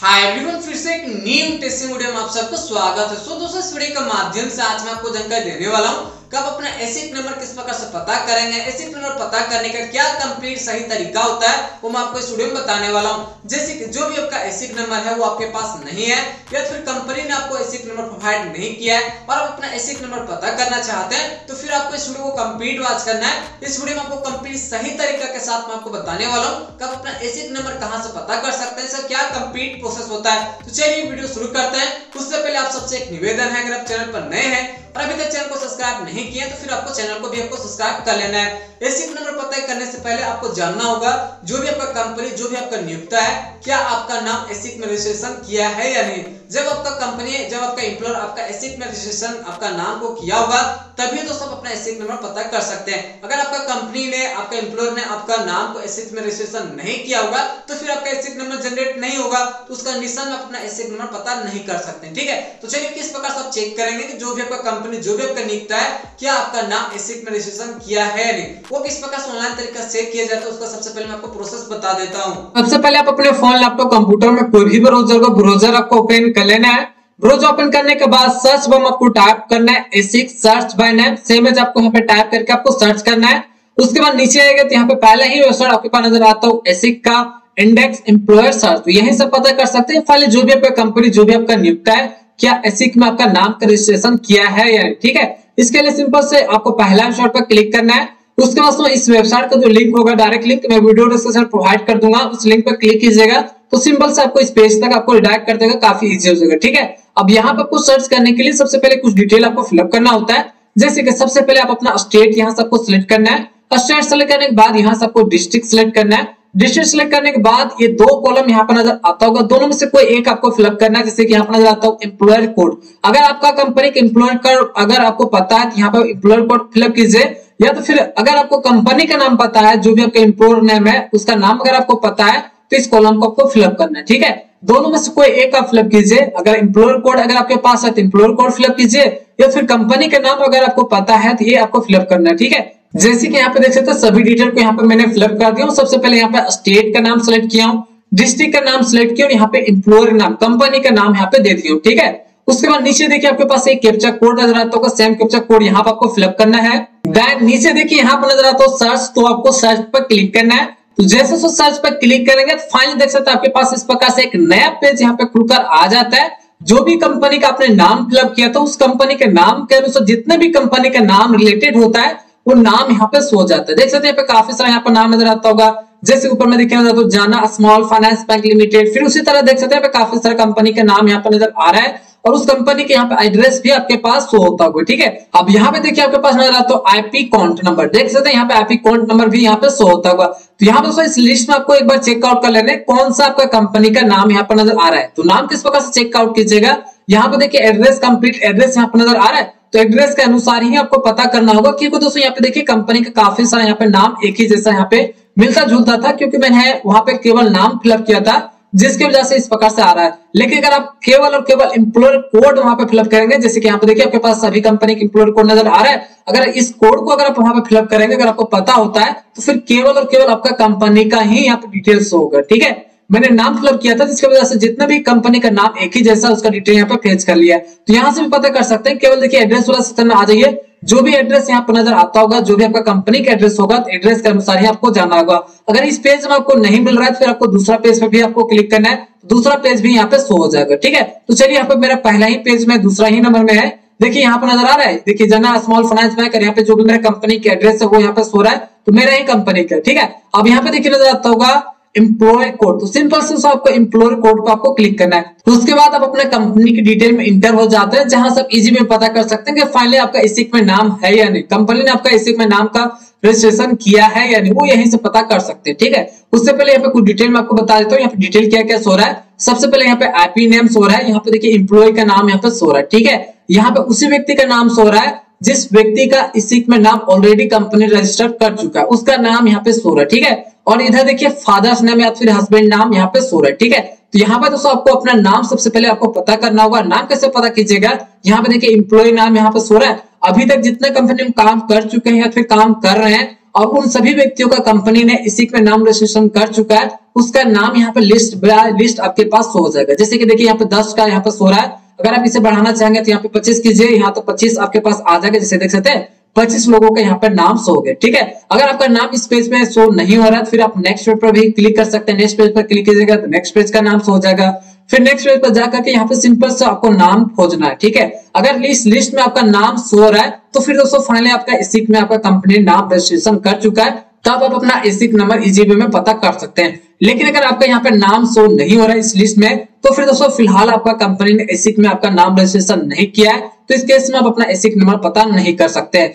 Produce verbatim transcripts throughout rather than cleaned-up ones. Hi everyone, फिर से एक न्यू टेस्टिंग वीडियो में आप सबको स्वागत है। सो so, दोस्तों इस वीडियो के माध्यम से आज मैं आपको जानकारी देने वाला हूं कि आप अपना एसिक नंबर किस प्रकार से पता करेंगे, एसिक नंबर पता करने का क्या कंप्लीट सही तरीका होता है वो मैं आपको इस वीडियो में बताने वाला हूं। जैसे कि जो भी आपका एसिक नंबर है वो आपके पास नहीं है या फिर कंपनी ने आपको एसिक नंबर प्रोवाइड नहीं किया है और आप अपना एसिक नंबर पता करना चाहते हैं तो फिर आपको इस वीडियो को कंप्लीट वॉच करना है। इस वीडियो में आपको कंप्लीट सही तरीका के साथ मैं आपको बताने वाला हूँ कि आप अपना एसिक नंबर कहाँ से पता कर सकते हैं, इसका क्या कंप्लीट प्रोसेस होता है। तो चलिए वीडियो शुरू करते हैं। उससे पहले आप सबसे एक निवेदन है, अगर आप चैनल पर नए हैं और अभी तक चैनल को सब्सक्राइब नहीं किया तो फिर आपको चैनल को भी आपको सब्सक्राइब कर लेना है। एसिक नंबर पता करने से पहले आपको जानना होगा जो भी आपका कंपनी, जो भी आपका नियोक्ता है, क्या आपका नाम एसिक में रजिस्ट्रेशन किया है या नहीं। जब आपका कंपनी, जब आपका एम्प्लॉयर आपका एसिक में रजिस्ट्रेशन आपका नाम को किया होगा तभी दोस्तों अपना एसिक नंबर पता कर सकते हैं। अगर आपका कंपनी ने, आपका एम्प्लॉयर ने आपका नाम को एसिक में रजिस्ट्रेशन नहीं किया होगा तो फिर आपका एसिक नंबर जनरेट नहीं होगा, तो उस कंडीशन में अपना एसिक नंबर पता नहीं कर सकते। ठीक है, तो चलिए किस प्रकार से आप चेक करेंगे कि जो भी आपका कंपनी, जो भी आपका नियोक्ता है, क्या आपका नाम एसिक में रजिस्ट्रेशन किया है या नहीं, वो किस प्रकार से ऑनलाइन तरीका से किया जाता है उसका सबसे पहले मैं आपको प्रोसेस बता देता हूं। सबसे पहले आप अपने फोन, लैपटॉप, कंप्यूटर में कोई भी ब्राउजर को ब्राउजर आपको ओपन कर लेना है। ब्राउजर ओपन करने के बाद सर्च बार में आपको टाइप करना है ESIC search by name, same as आपको यहां पे टाइप करके आपको सर्च करना है। उसके बाद नीचे आएगा तो यहाँ पे पहले ही वेबसाइट आपके पास नजर आता है एसिक का इंडेक्स एम्प्लॉयर सर्च, तो यही सब पता कर सकते हैं। पहले जो भी आपका कंपनी, जो भी आपका नियोक्ता है, क्या एसिक में आपका नाम का रजिस्ट्रेशन किया है या नहीं। ठीक है, इसके लिए सिंपल से आपको पहला शॉर्ट पर क्लिक करना है। उसके बाद इस वेबसाइट का जो लिंक होगा, डायरेक्ट लिंक मैं वीडियो डिस्क्रिप्शन प्रोवाइड कर दूंगा, उस लिंक पर क्लिक कीजिएगा तो सिंपल से आपको इस पेज तक आपको रिडायरेक्ट कर देगा, काफी इजी हो जाएगा। ठीक है, अब यहाँ पर आपको सर्च करने के लिए सबसे पहले कुछ डिटेल आपको फिलअप करना होता है। जैसे कि सबसे पहले आप अपना स्टेट यहाँ से आपको सिलेक्ट करना है। स्टेट सिलेक्ट करने के बाद यहाँ से आपको डिस्ट्रिक्ट सिलेक्ट करना है। डिस्ट्रिक्ट सिलेक्ट करने के बाद ये दो कॉलम यहाँ पर नजर आता होगा, दोनों में से कोई एक आपको फिलअप करना है। जैसे कि यहाँ पर नजर आता है एम्प्लॉयर कोड, अगर आपका कंपनी के एम्प्लॉयर कोड अगर आपको पता है तो यहाँ पर एम्प्लॉयर कोड फिलअप कीजिए, या तो फिर अगर आपको कंपनी का नाम पता है, जो भी आपका एम्प्लॉयर नेम है उसका नाम अगर आपको पता है तो इस कॉलम को आपको फिलअप करना है। ठीक है, दोनों में से कोई एक आप फिलअप कीजिए। अगर एम्प्लॉयर कोड अगर आपके पास है तो एम्प्लॉयर कोड फिलअप कीजिए, या फिर कंपनी का नाम अगर आपको पता है तो ये आपको फिलअप करना है। ठीक है, जैसे कि यहाँ पे देख सकते हैं सभी डिटेल को यहाँ पे मैंने फिलअप कर दिया हूँ। सबसे पहले यहाँ पे स्टेट का नाम सिलेक्ट किया हूँ, डिस्ट्रिक्ट का नाम सिलेक्ट किया और यहाँ पे एम्प्लॉयर नाम, कंपनी का नाम यहाँ पे दे दिया हूँ। ठीक है, उसके बाद नीचे देखिए आपके पास एक कैप्चा कोड नजर आता होगा, सेम कैप्चा कोड यहाँ पे आपको फिलअप करना है। देन नीचे देखिए यहाँ पर नजर आता हो सर्च, तो आपको सर्च पर क्लिक करना है। तो जैसे सर्च पर क्लिक करेंगे तो फाइनली देख सकते हैं आपके पास इस प्रकार से एक नया पेज यहाँ पे खुलकर आ जाता है। जो भी कंपनी का आपने नाम फिलअप किया था उस कंपनी के नाम के अनुसार जितने भी कंपनी का नाम रिलेटेड होता है वो नाम यहाँ पे सो जाता है। देख सकते हैं यहाँ पे काफी सारा यहाँ पर नाम नजर आता होगा, जैसे ऊपर में दिखाया जाता है जाना स्मॉल फाइनेंस बैंक लिमिटेड, फिर उसी तरह देख सकते हैं यहाँ पे काफी सारे कंपनी के नाम यहाँ पर नजर आ रहा है और उस कंपनी के यहाँ पे एड्रेस भी आपके पास शो होता होगा। ठीक है, अब यहाँ पे देखिए आपके पास नजर आता है आईपी अकाउंट नंबर, देख सकते हैं यहाँ पे आईपी अकाउंट नंबर भी यहाँ पे शो होता होगा। तो यहाँ पे इस लिस्ट में आपको एक बार चेकआउट कर लेना है कौन सा आपका कंपनी का नाम यहाँ पर नजर आ रहा है। तो नाम किस प्रकार से चेकआउट कीजिएगा, यहाँ पे देखिए एड्रेस, कंप्लीट एड्रेस यहाँ पर नजर आ रहा है, तो एड्रेस के अनुसार ही आपको पता करना होगा। क्योंकि दोस्तों यहाँ पे देखिए कंपनी का काफी सारा यहाँ पे नाम एक ही जैसा यहाँ पे मिलता जुलता था, क्योंकि मैंने वहां पे केवल नाम फिलअप किया था जिसकी वजह से इस प्रकार से आ रहा है। लेकिन अगर आप केवल और केवल एम्प्लॉयर कोड वहां पे फिलअप करेंगे, जैसे कि यहाँ पे देखिए आपके पास सभी कंपनी के एम्प्लॉयर कोड नजर आ रहा है, अगर इस कोड को अगर आप वहां पे फिलअप करेंगे, अगर आपको पता होता है तो फिर केवल और केवल आपका कंपनी का ही यहाँ पे डिटेल्स होगा। ठीक है, मैंने नाम फिलअप किया था जिसकी वजह से जितना भी कंपनी का नाम एक ही जैसा उसका डिटेल यहाँ पे फेच कर लिया है। तो यहाँ से भी पता कर सकते हैं, केवल देखिए एड्रेस वाला सेक्शन में आ जाइए, जो भी एड्रेस यहाँ पर नजर आता होगा, जो भी आपका कंपनी का एड्रेस होगा तो एड्रेस के अनुसार ही आपको जाना होगा। अगर इस पेज में आपको नहीं मिल रहा है तो फिर आपको दूसरा पेज पे भी आपको क्लिक करना है, दूसरा पेज भी यहाँ पे शो हो जाएगा। ठीक है, तो चलिए यहाँ पे मेरा पहला ही पेज में दूसरा ही नंबर में है, देखिए यहाँ पर नजर आ रहा है, देखिए जना स्मॉल फाइनेंस बैंक, यहाँ पे जो भी मेरा कंपनी का एड्रेस है वो यहाँ पे शो रहा है, तो मेरा ही कंपनी का। ठीक है, अब यहाँ पे देखिए नजर आता होगा एम्प्लॉयर कोड, तो सिंपल से आपको एम्प्लॉयर कोड पर आपको क्लिक करना है। तो उसके बाद आप अपने कंपनी की डिटेल में इंटर हो जाते हैं, जहां से आप इजी में पता कर सकते हैं कि फाइनली आपका एसिक में नाम है या नहीं, कंपनी ने आपका एसिक में नाम का रजिस्ट्रेशन किया है या नहीं, वो यहीं से पता कर सकते हैं। ठीक है, उससे पहले यहाँ पे कुछ डिटेल में आपको बता देता हूँ यहाँ पे डिटेल क्या क्या सो रहा है। सबसे पहले यहाँ पे आईपी नेम सो रहा है, यहाँ पे देखिए एम्प्लॉय का नाम यहाँ पे सो रहा है। ठीक है, यहाँ पे उसी व्यक्ति का नाम सो रहा है जिस व्यक्ति का एसिक में नाम ऑलरेडी कंपनी रजिस्टर कर चुका है, उसका नाम यहाँ पे सो रहा है। ठीक है, और इधर देखिए फादर्स नेम या फिर हस्बैंड नाम यहाँ पे सो रहा है। ठीक है, तो यहाँ पे दोस्तों आपको अपना नाम सबसे पहले आपको पता करना होगा। नाम कैसे पता कीजिएगा, यहाँ पे देखिए एम्प्लॉय नाम यहाँ पे सो रहा है, अभी तक जितने कंपनी में काम कर चुके हैं या फिर काम कर रहे हैं और उन सभी व्यक्तियों का कंपनी ने इसिक में नाम रजिस्ट्रेशन कर चुका है, उसका नाम यहाँ पे लिस्ट लिस्ट आपके पास हो जाएगा। जैसे कि देखिए यहाँ पे दस का यहाँ पे सो रहा है, अगर आप इसे बढ़ाना चाहेंगे तो यहाँ पे पच्चीस कीजिए, यहाँ तो पच्चीस आपके पास आ जाएगा। जैसे देख सकते हैं पच्चीस लोगों के यहाँ पर नाम शो हो गए। ठीक है, अगर आपका नाम इस पेज में शो नहीं हो रहा है फिर आप नेक्स्ट पेज पर भी क्लिक कर सकते हैं। नेक्स्ट पेज पर क्लिक कीजिएगा तो नेक्स्ट पेज का नाम शो हो जाएगा। फिर नेक्स्ट पेज पर जाकर के यहाँ पे सिंपल से आपको नाम खोजना है। ठीक है, अगर इस लिस्ट में आपका नाम शो हो रहा है तो फिर दोस्तों फाइनली आपका एसिक में आपका कंपनी नाम रजिस्ट्रेशन कर चुका है, तब आप अपना एसिक नंबर ईजीबी में पता कर सकते हैं। लेकिन अगर आपका यहाँ पे नाम शो नहीं हो रहा है इस लिस्ट में तो फिर दोस्तों फिलहाल आपका कंपनी ने एसिक में आपका नाम रजिस्ट्रेशन नहीं किया है, तो इस केस में आप अपना एसिक नंबर पता नहीं कर सकते।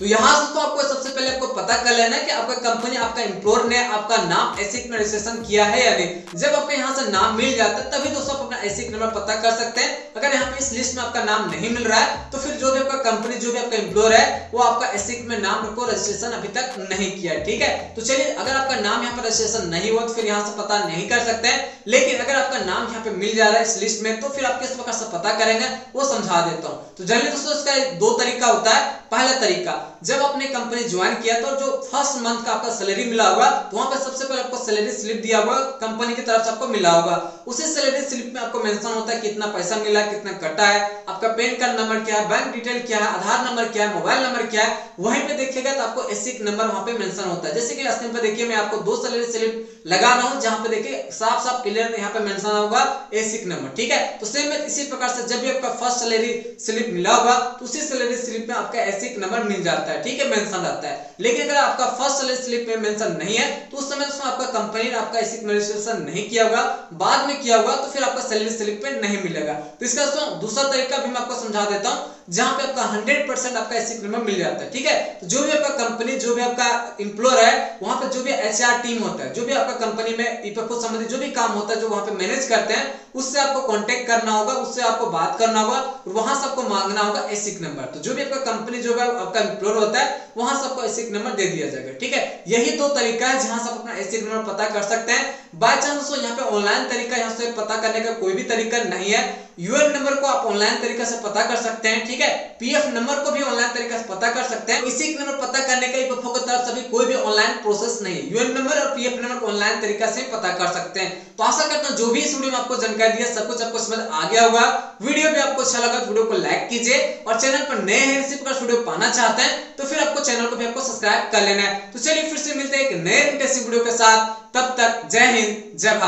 तो यहाँ से तो आपको सबसे पहले आपको पता कर लेना कि आपका कंपनी आपका एम्प्लॉयर ने आपका नाम एसिक में रजिस्ट्रेशन किया है या नहीं। जब आपको यहाँ से नाम मिल जाता है तभी दोस्तों आप अपना एसिक नंबर पता कर सकते हैं। अगर यहाँ पे इस लिस्ट में आपका नाम नहीं मिल रहा है तो फिर जो भी आपका कंपनी जो भी आपका एम्प्लॉयर है वो आपका एसिक में नाम को रजिस्ट्रेशन अभी तक नहीं किया। ठीक है, तो चलिए अगर आपका नाम यहाँ पर रजिस्ट्रेशन नहीं हुआ तो फिर यहाँ से पता नहीं कर सकते हैं। लेकिन अगर आपका नाम यहाँ पे मिल जा रहा है इस लिस्ट में तो फिर आप किस प्रकार से पता करेंगे वो समझा देता हूँ। तो जनरली दोस्तों इसका दो तरीका होता है। पहला तरीका, जब आपने कंपनी ज्वाइन किया तो जो फर्स्ट मंथ का आपका सैलरी मिला होगा तो वहां पर सबसे पहले आपको सैलरी स्लिप दिया होगा, कंपनी की तरफ से आपको मिला होगा। उसी सैलरी स्लिप में आपको मेंशन होता है कितना पैसा मिला, कितना कटा है, आपका पैन कार्ड नंबर क्या है, बैंक डिटेल क्या है, आधार नंबर क्या है, मोबाइल नंबर क्या है। वहीं पे देखिएगा तो आपको एसिक नंबर वहां पे मेंशन होता है। जैसे कि स्क्रीन पे देखिए मैं आपको दो सैलरी स्लिप लगा रहा हूं जहां पे देखिए साफ साफ क्लियर यहाँ पे मेंशन होगा एसिक नंबर। ठीक है, तो सेम इसी प्रकार से जब भी आपका फर्स्ट सैलरी स्लिप मिला होगा तो उसी सैलरी स्लिप में आपका एसिक नंबर मिल जाता है। ठीक है, मेंशन रहता है। लेकिन अगर आपका फर्स्ट सैलरी स्लिप में मेंशन नहीं है तो उस समय उसमें आपका कंपनी ने आपका एसिक रजिस्ट्रेशन नहीं किया होगा, बाद में किया होगा तो फिर आपका सैलरी स्लिप पे नहीं मिलेगा। तो इसका दूसरा तरीका भी मैं आपको समझा देता हूं जहां पे आपका हंड्रेड परसेंट आपका एसिक नंबर मिल जाता है। ठीक है, तो जो भी आपका कंपनी जो भी आपका एम्प्लॉयर है वहां पे जो भी एचआर टीम होता है, जो भी आपका कंपनी में ईपीएफओ संबंधी जो भी काम होता है जो वहां पे मैनेज करते हैं, उससे आपको कांटेक्ट करना होगा, उससे आपको बात करना होगा और वहां से आपको मांगना होगा एसिक नंबर। तो जो भी आपका कंपनी जो है आपका एम्प्लॉयर होता है वहां से आपको एसिक नंबर दे दिया जाएगा। ठीक है, यही दो तरीका है जहां से आप अपना एसिक नंबर पता कर सकते हैं। बाय चांस यहाँ पे ऑनलाइन तरीका यहाँ से पता करने का कोई भी तरीका नहीं है। यूएन नंबर को आप ऑनलाइन तरीके से पता कर सकते हैं। ठीक है, पीएफ नंबर को भी ऑनलाइन तरीके से पता कर सकते हैं। इसी नंबर पता करने का ईपीएफओ की तरफ से भी कोई भी ऑनलाइन प्रोसेस नहीं है। यूएन नंबर और पीएफ नंबर को ऑनलाइन तरीके से पता कर सकते हैं। तो आशा करता हूं जो भी इस वीडियो में आपको जानकारी दिया सब कुछ आपको समझ आ गया होगा। वीडियो भी आपको अच्छा लगा तो वीडियो को लाइक कीजिए और चैनल पर नए हैं इसी प्रकार वीडियो पाना चाहते हैं तो फिर आपको चैनल को भी आपको सब्सक्राइब कर लेना है। तो चलिए फिर से मिलते हैं एक नए इंटरेस्टिंग वीडियो के साथ, तब तक जय हिंद जय भारत।